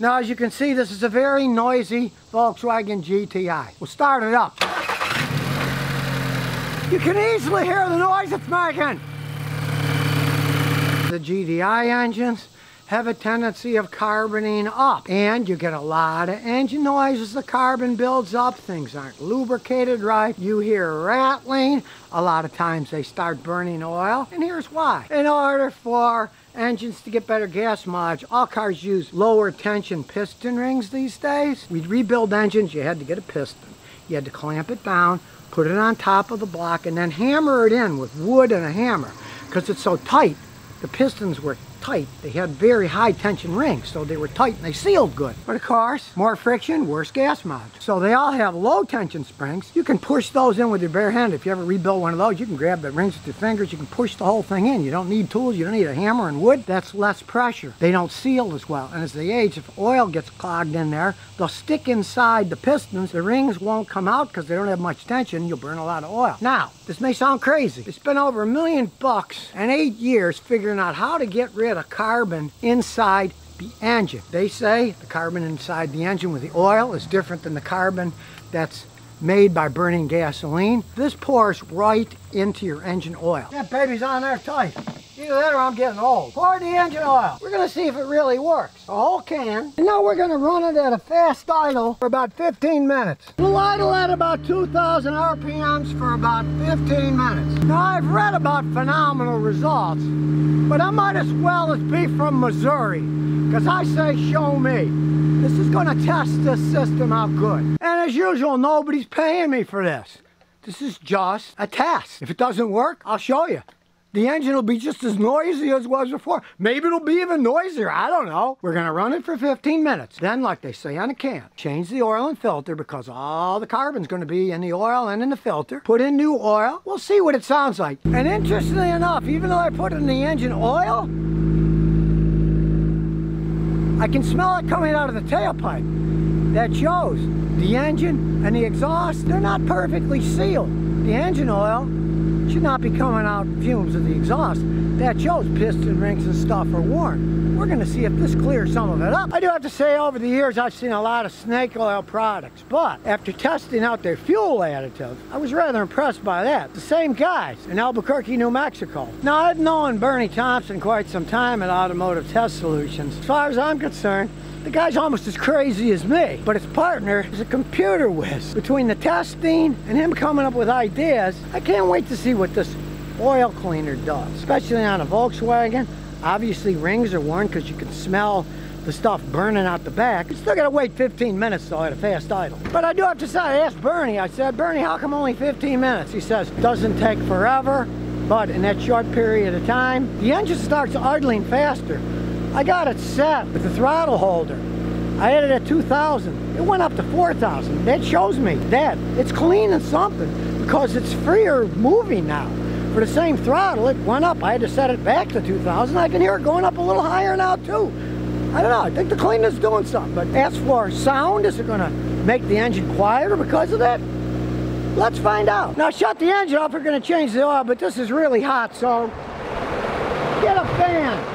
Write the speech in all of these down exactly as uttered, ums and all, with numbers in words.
Now, as you can see, this is a very noisy Volkswagen G T I. We'll start it up. You can easily hear the noise it's making. The G D I engines have a tendency of carboning up, and you get a lot of engine noise as the carbon builds up. Things aren't lubricated right. You hear rattling. A lot of times they start burning oil, and here's why. In order for engines to get better gas mileage, all cars use lower tension piston rings these days. We'd rebuild engines, you had to get a piston. You had to clamp it down, put it on top of the block, and then hammer it in with wood and a hammer. Because it's so tight, the pistons were tight. They had very high tension rings, so they were tight and they sealed good. But of course, more friction, worse gas mileage. So they all have low tension springs. You can push those in with your bare hand. If you ever rebuild one of those, you can grab the rings with your fingers, you can push the whole thing in. You don't need tools, you don't need a hammer and wood. That's less pressure. They don't seal as well. And as they age, if oil gets clogged in there, they'll stick inside the pistons. The rings won't come out because they don't have much tension. You'll burn a lot of oil. Now, this may sound crazy. They spent over a million bucks and eight years figuring out how to get rid of carbon inside the engine. They say the carbon inside the engine with the oil is different than the carbon that's made by burning gasoline. This pours right into your engine oil. That baby's on there tight. Either that or I'm getting old. Pour the engine oil. We're going to see if it really works. A whole can. And now we're going to run it at a fast idle for about fifteen minutes. We'll idle at about two thousand R P Ms for about fifteen minutes. Now, I've read about phenomenal results, but I might as well as be from Missouri, because I say show me. This is going to test this system out good. And as usual, nobody's paying me for this. This is just a test. If it doesn't work, I'll show you. The engine will be just as noisy as it was before. Maybe it'll be even noisier, I don't know. We're gonna run it for fifteen minutes. Then, like they say on a can, change the oil and filter because all the carbon's gonna be in the oil and in the filter. Put in new oil, we'll see what it sounds like. And interestingly enough, even though I put in the engine oil, I can smell it coming out of the tailpipe. That shows the engine and the exhaust, they're not perfectly sealed. The engine oil should not be coming out fumes of the exhaust. That shows piston rings and stuff are worn. We're gonna see if this clears some of it up. I do have to say, over the years I've seen a lot of snake oil products, but after testing out their fuel additive, I was rather impressed by that. The same guys in Albuquerque, New Mexico. Now, I've known Bernie Thompson quite some time at Automotive Test Solutions. As far as I'm concerned, the guy's almost as crazy as me, but his partner is a computer whiz. Between the testing and him coming up with ideas, I can't wait to see what this oil cleaner does, especially on a Volkswagen. Obviously, rings are worn because you can smell the stuff burning out the back. You still gotta wait fifteen minutes though at a fast idle. But I do have to say, I asked Bernie, I said, Bernie, how come only fifteen minutes? He says, doesn't take forever, but in that short period of time, the engine starts idling faster. I got it set with the throttle holder. I had it at two thousand. It went up to four thousand. That shows me that it's cleaning something because it's freer moving now. For the same throttle, it went up. I had to set it back to two thousand. I can hear it going up a little higher now too. I don't know, I think the cleaner's doing something. But as for sound, is it gonna make the engine quieter because of that? Let's find out. Now, shut the engine off, we're gonna change the oil, but this is really hot, so get a fan.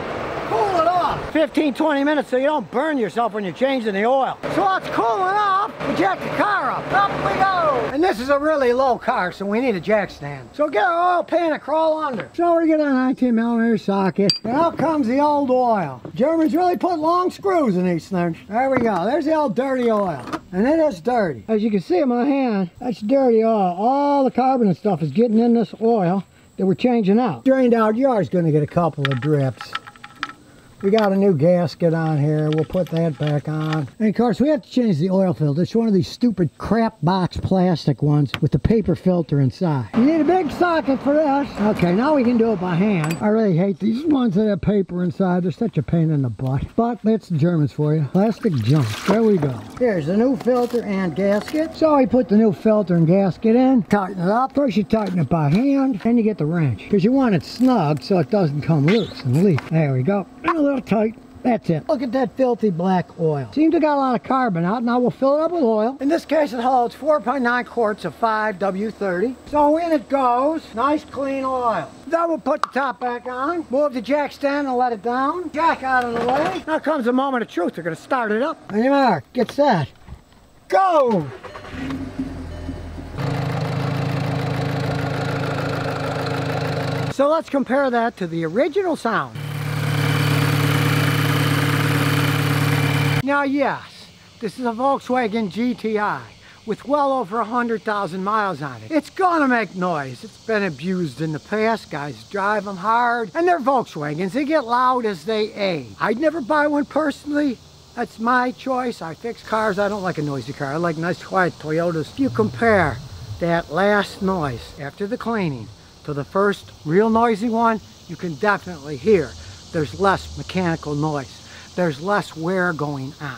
Cool it off. fifteen, twenty minutes so you don't burn yourself when you're changing the oil. So it's cooling off, we jack the car up. Up we go. And this is a really low car, so we need a jack stand. So get our oil pan and crawl under. So we get a nineteen millimeter socket, and out comes the old oil. Germans really put long screws in these things. There we go. There's the old dirty oil. And it is dirty. As you can see in my hand, that's dirty oil. All the carbon and stuff is getting in this oil that we're changing out. Drained out, you're always going to get a couple of drips. We got a new gasket on here. We'll put that back on. And of course, we have to change the oil filter. It's one of these stupid crap box plastic ones with the paper filter inside. You need a big socket for this. Okay, now we can do it by hand. I really hate these ones that have paper inside. They're such a pain in the butt. But it's the Germans for you. Plastic junk. There we go. Here's the new filter and gasket. So we put the new filter and gasket in. Tighten it up. First you tighten it by hand. Then you get the wrench. Because you want it snug so it doesn't come loose and leak. There we go. A little tight. That's it. Look at that filthy black oil. Seems to got a lot of carbon out. Now we'll fill it up with oil. In this case it holds four point nine quarts of five W thirty. So in it goes. Nice clean oil. Then we'll put the top back on. Move the jack stand and let it down. Jack out of the way. Now comes the moment of truth. They're going to start it up. On your mark. Get set. Go! So let's compare that to the original sound. Now yes, this is a Volkswagen G T I with well over one hundred thousand miles on it. It's gonna make noise. It's been abused in the past. Guys drive them hard. And they're Volkswagens. They get loud as they age. I'd never buy one personally. That's my choice. I fix cars. I don't like a noisy car. I like nice quiet Toyotas. If you compare that last noise after the cleaning to the first real noisy one, you can definitely hear there's less mechanical noise. There's less wear going on.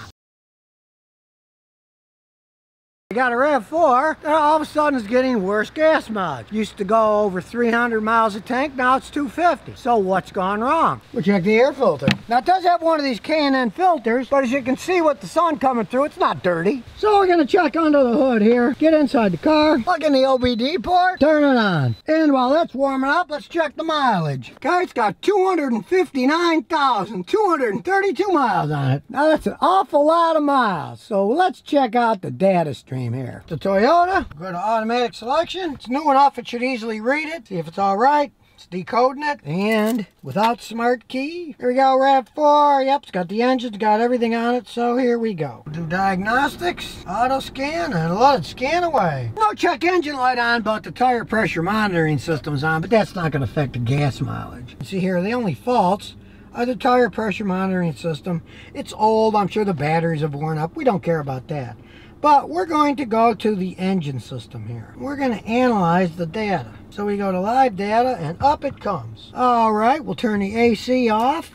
I got a RAV four that all of a sudden is getting worse gas mileage. Used to go over three hundred miles a tank, now it's two fifty. So what's gone wrong? Well, check the air filter. Now it does have one of these K and N filters, but as you can see with the sun coming through, it's not dirty. So we're gonna check under the hood here, get inside the car, look in the O B D port, turn it on. And while that's warming up, let's check the mileage. Okay, it's got two hundred fifty-nine thousand two hundred thirty-two miles on it. Now that's an awful lot of miles. So let's check out the data stream here. The Toyota, go to automatic selection. It's new enough it should easily read it. See if it's all right. It's decoding it. And without smart key. Here we go, RAV four. Yep, it's got the engine, it's got everything on it. So here we go. Do diagnostics, auto scan, and let it scan away. No check engine light on, but the tire pressure monitoring system's on, but that's not going to affect the gas mileage. See here, the only faults are the tire pressure monitoring system. It's old. I'm sure the batteries have worn up. We don't care about that. But we're going to go to the engine system here. We're going to analyze the data. So we go to live data and up it comes. All right, we'll turn the A C off.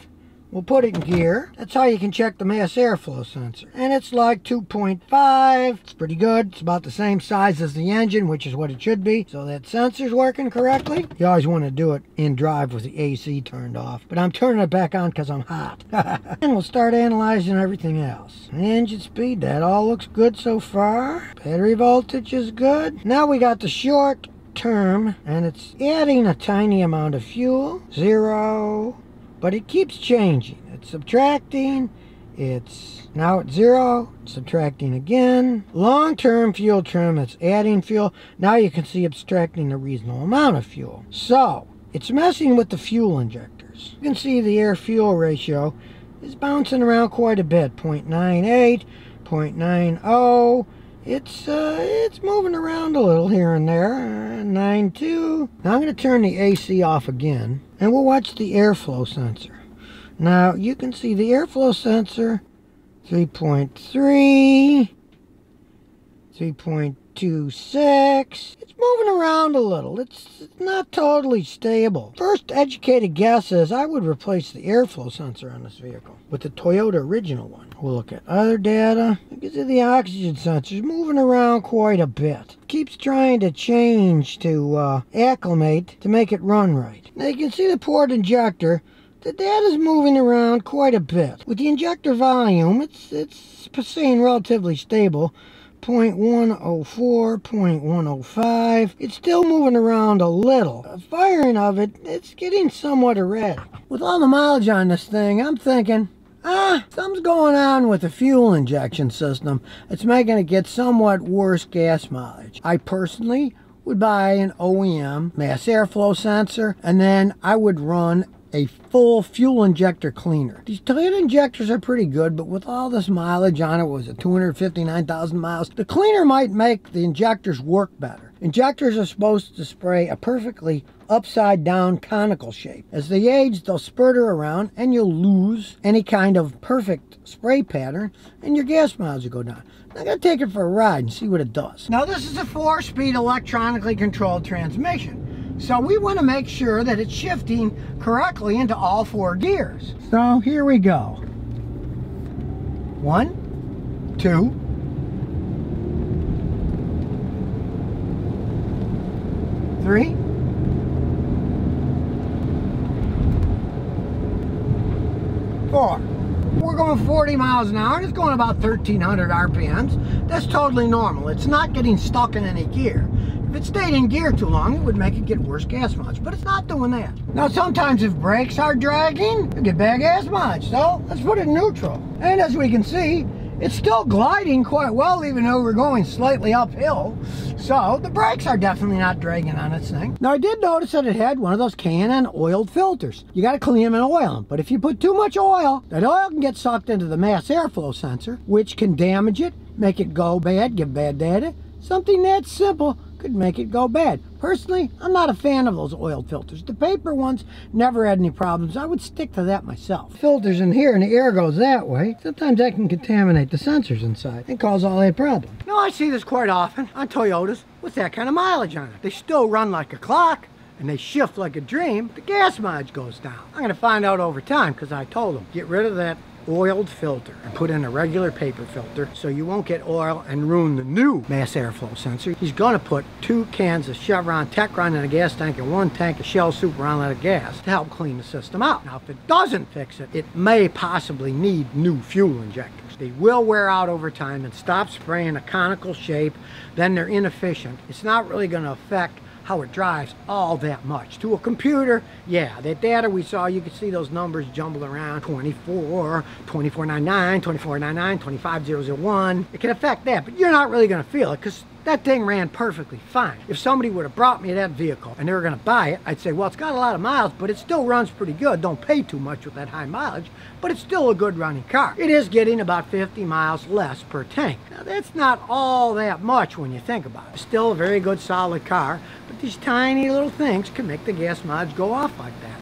We'll put it in gear. That's how you can check the mass airflow sensor. And it's like two point five. It's pretty good. It's about the same size as the engine, which is what it should be. So that sensor's working correctly. You always want to do it in drive with the A C turned off. But I'm turning it back on because I'm hot. And we'll start analyzing everything else. Engine speed, that all looks good so far. Battery voltage is good. Now we got the short term. And it's adding a tiny amount of fuel. Zero. But it keeps changing. It's subtracting. It's now at zero. Subtracting again. Long-term fuel trim. It's adding fuel. Now you can see abstracting a reasonable amount of fuel. So it's messing with the fuel injectors. You can see the air-fuel ratio is bouncing around quite a bit. zero point nine eight, zero point nine zero. It's uh, it's moving around a little here and there. Uh, nine point two. Now I'm going to turn the A C off again. And we'll watch the airflow sensor. Now you can see the airflow sensor three point three, three point two six. It's moving around a little. It's not totally stable. First educated guess is I would replace the airflow sensor on this vehicle with the Toyota original one. We'll look at other data. You can see the oxygen sensor is moving around quite a bit. Keeps trying to change to uh, acclimate to make it run right. Now you can see the port injector. The data's moving around quite a bit. With the injector volume, it's it's staying relatively stable. zero point one zero four, zero point one zero five. It's still moving around a little. The firing of it, it's getting somewhat erratic. With all the mileage on this thing, I'm thinking, ah, something's going on with the fuel injection system. It's making it get somewhat worse gas mileage. I personally would buy an O E M mass airflow sensor, and then I would run a full fuel injector cleaner. These Toyota injectors are pretty good, but with all this mileage on it, was it two hundred fifty-nine thousand miles? The cleaner might make the injectors work better. Injectors are supposed to spray a perfectly upside down conical shape. As they age, they'll spurter around and you'll lose any kind of perfect spray pattern and your gas mileage will go down. I'm going to take it for a ride and see what it does. Now this is a four-speed electronically controlled transmission. So we want to make sure that it's shifting correctly into all four gears. So here we go. One, two, three, four. we're going forty miles an hour, it's going about thirteen hundred R P Ms. That's totally normal. It's not getting stuck in any gear. If it stayed in gear too long, it would make it get worse gas mileage, but it's not doing that. Now, sometimes if brakes are dragging, you get bad gas mileage, so let's put it in neutral. And as we can see, it's still gliding quite well, even though we're going slightly uphill. So the brakes are definitely not dragging on its thing. Now, I did notice that it had one of those K and N oiled filters. You got to clean them and oil them. But if you put too much oil, that oil can get sucked into the mass airflow sensor, which can damage it, make it go bad, give bad data. Something that simple could make it go bad. Personally, I'm not a fan of those oiled filters. The paper ones never had any problems. I would stick to that myself. Filters in here and the air goes that way. Sometimes that can contaminate the sensors inside and cause all that problem. Now, I see this quite often on Toyotas with that kind of mileage on it. They still run like a clock and they shift like a dream. The gas mileage goes down. I'm going to find out over time because I told them, get rid of that oiled filter and put in a regular paper filter so you won't get oil and ruin the new mass airflow sensor. He's gonna put two cans of Chevron Techron in a gas tank and one tank of Shell super unleaded gas to help clean the system out. Now, if it doesn't fix it, it may possibly need new fuel injectors. They will wear out over time and stop spraying a conical shape, then they're inefficient. It's not really gonna affect how it drives all that much. To a computer, yeah, that data we saw, you could see those numbers jumbled around, twenty-four, twenty-four ninety-nine, twenty-four ninety-nine, twenty-five thousand one. It can affect that, but you're not really gonna feel it because that thing ran perfectly fine. If somebody would have brought me that vehicle and they were gonna buy it, I'd say, well, it's got a lot of miles, but it still runs pretty good. Don't pay too much with that high mileage, but it's still a good running car. It is getting about fifty miles less per tank. Now, that's not all that much when you think about it. It's still a very good, solid car, but these tiny little things can make the gas mileage go off like that.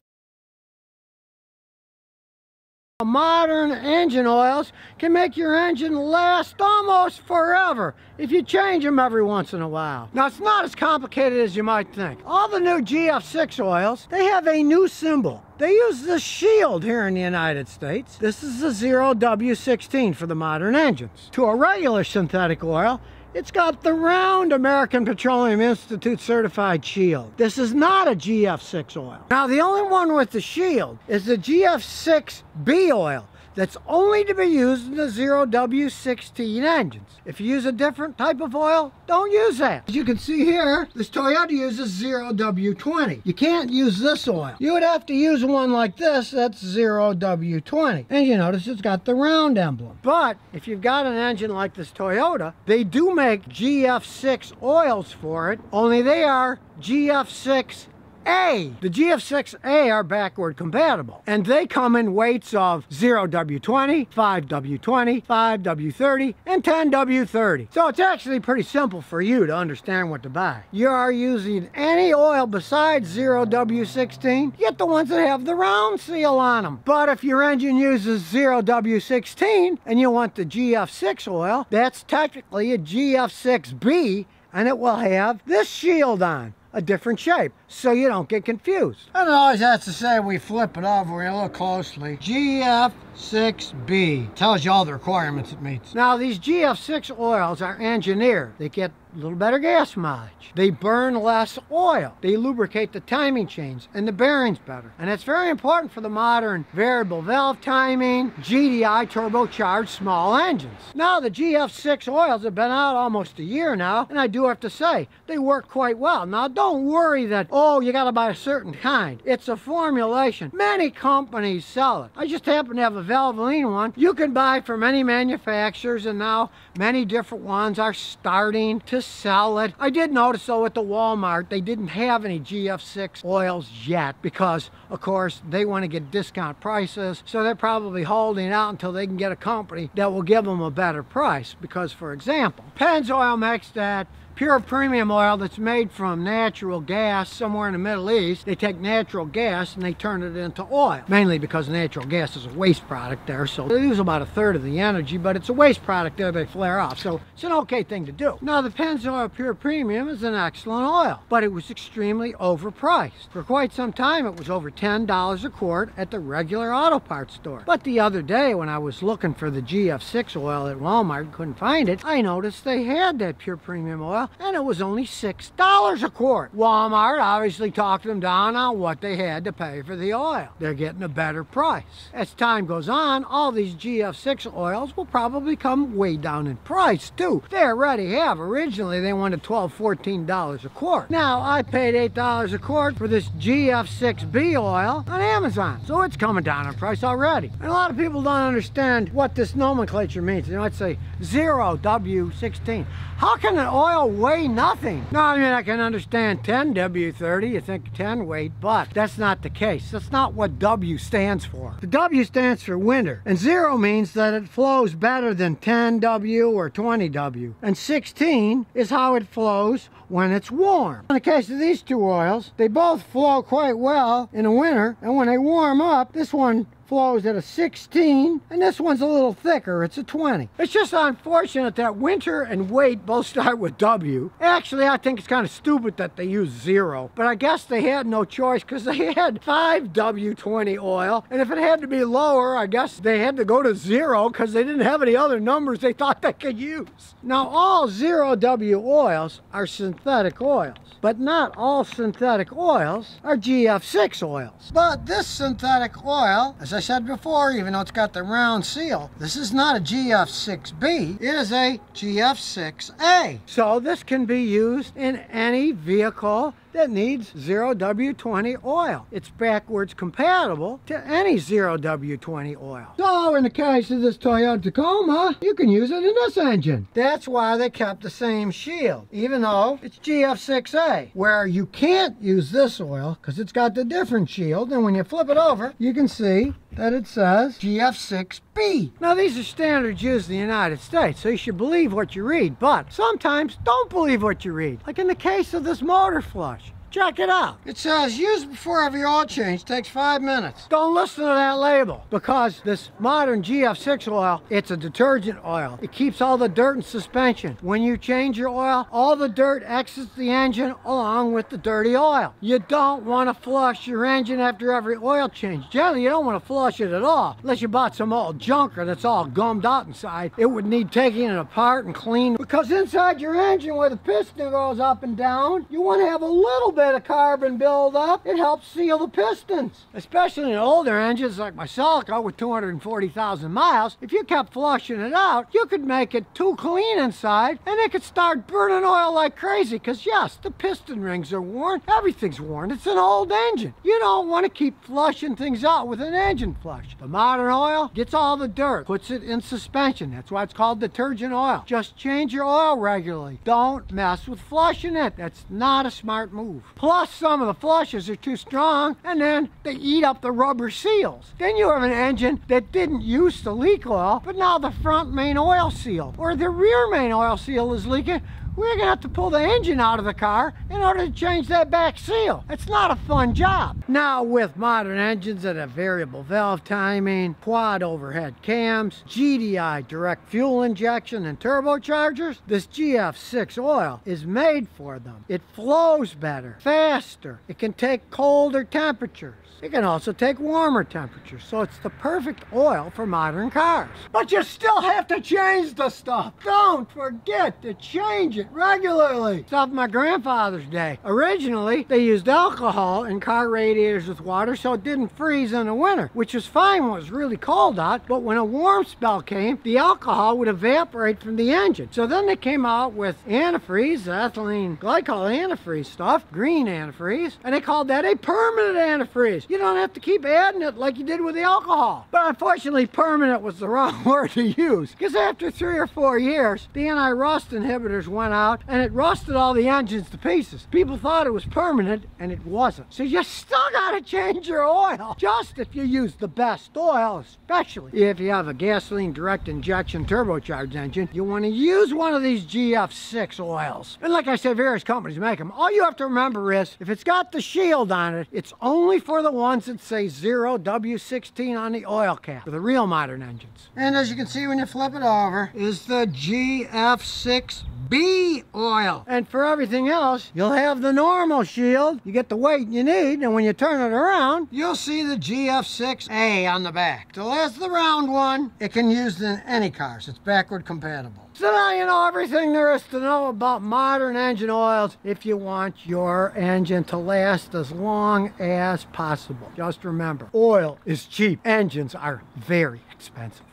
Modern engine oils can make your engine last almost forever if you change them every once in a while. Now, it's not as complicated as you might think. All the new G F six oils, they have a new symbol. They use the shield here in the United States. This is the zero W sixteen for the modern engines. To a regular synthetic oil, it's got the round American Petroleum Institute certified shield. This is not a G F six oil. Now, the only one with the shield is the G F six B oil that's only to be used in the zero W sixteen engines. If you use a different type of oil, don't use that. As you can see here, this Toyota uses zero W twenty. You can't use this oil. You would have to use one like this that's zero W twenty. And you notice it's got the round emblem. But if you've got an engine like this Toyota, they do make G F six oils for it, only they are G F six A. The G F six A are backward compatible, and they come in weights of zero W twenty, five W twenty, five W thirty, and ten W thirty. So it's actually pretty simple for you to understand what to buy. You are using any oil besides zero W sixteen, get the ones that have the round seal on them. But if your engine uses zero W sixteen and you want the G F six oil, that's technically a G F six B, and it will have this shield on, a different shape, so you don't get confused. And it always has to say, we flip it over and look closely. G F six B tells you all the requirements it meets. Now, these G F six oils are engineered. They get a little better gas mileage. They burn less oil. They lubricate the timing chains and the bearings better. And it's very important for the modern variable valve timing, G D I turbocharged small engines. Now, the G F six oils have been out almost a year now, and I do have to say, they work quite well. Now, don't worry that, oh, you gotta buy a certain kind. It's a formulation. Many companies sell it. I just happen to have a Valvoline one. You can buy from many manufacturers, and now many different ones are starting to sell it. I did notice though at the Walmart they didn't have any G F six oils yet because of course they want to get discount prices, so they're probably holding out until they can get a company that will give them a better price. Because for example, Pennzoil makes that pure premium oil that's made from natural gas somewhere in the Middle East. They take natural gas and they turn it into oil, mainly because natural gas is a waste product there, so they use about a third of the energy, but it's a waste product there they flare off, so it's an okay thing to do. Now, the Pennzoil Pure Premium is an excellent oil, but it was extremely overpriced. For quite some time, it was over ten dollars a quart at the regular auto parts store. But the other day when I was looking for the G F six oil at Walmart and couldn't find it, I noticed they had that Pure Premium oil Toyota, and it was only six dollars a quart. Walmart obviously talked them down on what they had to pay for the oil. They're getting a better price. As time goes on, all these G F six oils will probably come way down in price too. They already have. Originally, they wanted twelve, fourteen dollars a quart. Now, I paid eight dollars a quart for this G F six B oil on Amazon, so it's coming down in price already. And a lot of people don't understand what this nomenclature means. They might say zero W sixteen. How can an oil weigh nothing? No, I mean, I can understand ten W thirty, you think ten weight, but that's not the case. That's not what W stands for. The W stands for winter, and zero means that it flows better than ten W or twenty W, and sixteen is how it flows when it's warm. In the case of these two oils, they both flow quite well in the winter, and when they warm up, this one flows at a sixteen, and this one's a little thicker, it's a twenty. It's just unfortunate that winter and weight both start with W. Actually, I think it's kind of stupid that they use zero, but I guess they had no choice because they had five W twenty oil, and if it had to be lower, I guess they had to go to zero because they didn't have any other numbers they thought they could use. Now, all zero W oils are synthetic oils, but not all synthetic oils are G F six oils. But this synthetic oil, as I said before, even though it's got the round seal, this is not a G F six B, it is a G F six A. So this can be used in any vehicle that needs zero W twenty oil. It's backwards compatible to any zero W twenty oil. So in the case of this Toyota Tacoma, you can use it in this engine. That's why they kept the same shield, even though it's G F six A, where you can't use this oil because it's got the different shield, and when you flip it over, you can see that it says G F six B. Now, these are standards used in the United States, so you should believe what you read, but sometimes don't believe what you read. Like in the case of this motor flush. Check it out. It says, used before every oil change, takes five minutes. Don't listen to that label, because this modern G F six oil, it's a detergent oil. It keeps all the dirt in suspension. When you change your oil, all the dirt exits the engine along with the dirty oil. You don't want to flush your engine after every oil change. Generally, you don't want to flush it at all, unless you bought some old junker that's all gummed out inside. It would need taking it apart and cleaning, because inside your engine where the piston goes up and down, you want to have a little bit of carbon build up. It helps seal the pistons, especially in older engines like my Celica with two hundred forty thousand miles. If you kept flushing it out, you could make it too clean inside, and it could start burning oil like crazy, because yes, the piston rings are worn, everything's worn, it's an old engine. You don't want to keep flushing things out with an engine flush. The modern oil gets all the dirt, puts it in suspension. That's why it's called detergent oil. Just change your oil regularly. Don't mess with flushing it. That's not a smart move. Plus, some of the flushes are too strong, and then they eat up the rubber seals. Then you have an engine that didn't used to leak oil, but now the front main oil seal or the rear main oil seal is leaking. We're going to have to pull the engine out of the car in order to change that back seal. It's not a fun job. Now, with modern engines that have variable valve timing, quad overhead cams, G D I direct fuel injection, and turbochargers, this G F six oil is made for them. It flows better, faster. It can take colder temperatures. It can also take warmer temperatures, so it's the perfect oil for modern cars. But you still have to change the stuff. Don't forget to change it regularly. Stuff my grandfather's day. Originally, they used alcohol in car radiators with water so it didn't freeze in the winter, which was fine when it was really cold out, but when a warm spell came, the alcohol would evaporate from the engine. So then they came out with antifreeze, ethylene glycol antifreeze stuff, green antifreeze, and they called that a permanent antifreeze. You don't have to keep adding it like you did with the alcohol. But unfortunately, permanent was the wrong word to use, because after three or four years, the anti-rust inhibitors went out and it rusted all the engines to pieces. People thought it was permanent, and it wasn't. So you still gotta change your oil, just if you use the best oil, especially if you have a gasoline direct injection turbocharged engine. You want to use one of these G F six oils. And like I said, various companies make them. All you have to remember is, if it's got the shield on it, it's only for the ones that say zero W sixteen on the oil cap for the real modern engines. And as you can see when you flip it over, is the G F six B. G F six B oil. And for everything else, you'll have the normal shield. You get the weight you need, and when you turn it around, you'll see the G F six A on the back. So that's the round one. It can be used in any cars. It's backward compatible. So now you know everything there is to know about modern engine oils if you want your engine to last as long as possible. Just remember, oil is cheap. Engines are very expensive.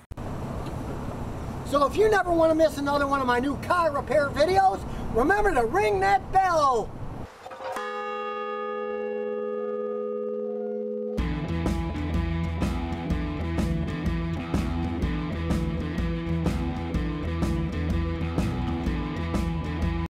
So if you never want to miss another one of my new car repair videos, remember to ring that bell.